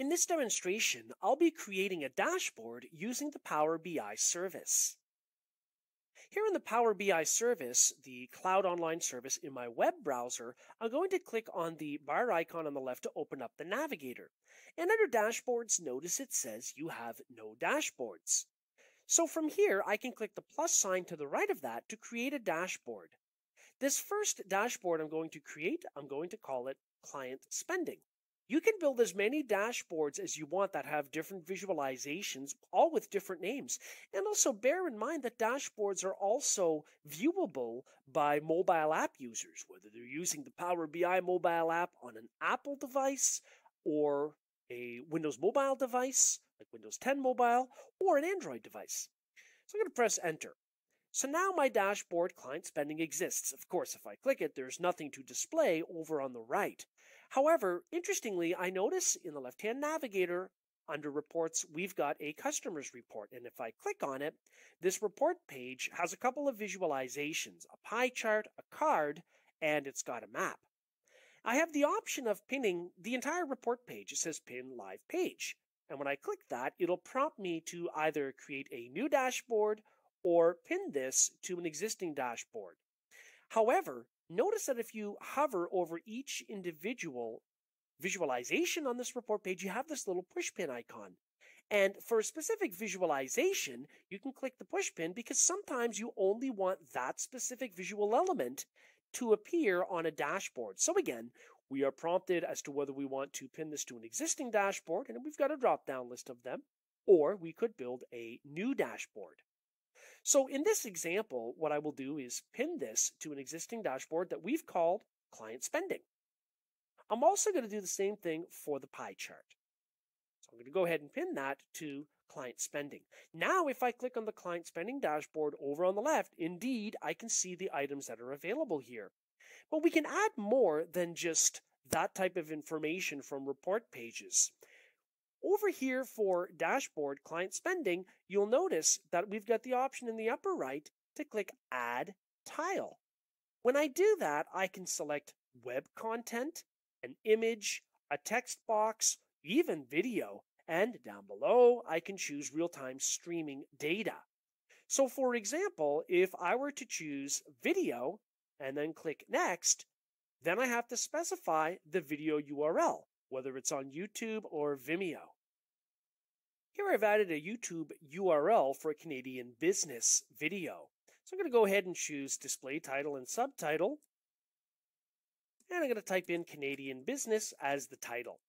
In this demonstration, I'll be creating a dashboard using the Power BI service. Here in the Power BI service, the cloud online service in my web browser, I'm going to click on the bar icon on the left to open up the navigator. And under dashboards, notice it says you have no dashboards. So from here, I can click the plus sign to the right of that to create a dashboard. This first dashboard I'm going to create, I'm going to call it Client Spending. You can build as many dashboards as you want that have different visualizations, all with different names. And also bear in mind that dashboards are also viewable by mobile app users, whether they're using the Power BI mobile app on an Apple device or a Windows mobile device, like Windows 10 mobile, or an Android device. So I'm going to press Enter. So now my dashboard Client Spending exists. Of course, if I click it, there's nothing to display over on the right. However, interestingly, I notice in the left-hand navigator under reports, we've got a customer's report. And if I click on it, this report page has a couple of visualizations, a pie chart, a card, and it's got a map. I have the option of pinning the entire report page. It says pin live page. And when I click that, it'll prompt me to either create a new dashboard or pin this to an existing dashboard. However, notice that if you hover over each individual visualization on this report page, you have this little push pin icon. And for a specific visualization, you can click the push pin because sometimes you only want that specific visual element to appear on a dashboard. So again, we are prompted as to whether we want to pin this to an existing dashboard, and we've got a drop-down list of them, or we could build a new dashboard. So in this example, what I will do is pin this to an existing dashboard that we've called Client Spending. I'm also going to do the same thing for the pie chart. So I'm going to go ahead and pin that to Client Spending. Now, if I click on the Client Spending dashboard over on the left, indeed, I can see the items that are available here. But we can add more than just that type of information from report pages. Over here for Dashboard Client Spending, you'll notice that we've got the option in the upper right to click Add Tile. When I do that, I can select web content, an image, a text box, even video, and down below, I can choose real-time streaming data. So for example, if I were to choose video and then click Next, then I have to specify the video URL, whether it's on YouTube or Vimeo. Here I've added a YouTube URL for a Canadian business video. So I'm going to go ahead and choose display title and subtitle. And I'm going to type in Canadian business as the title.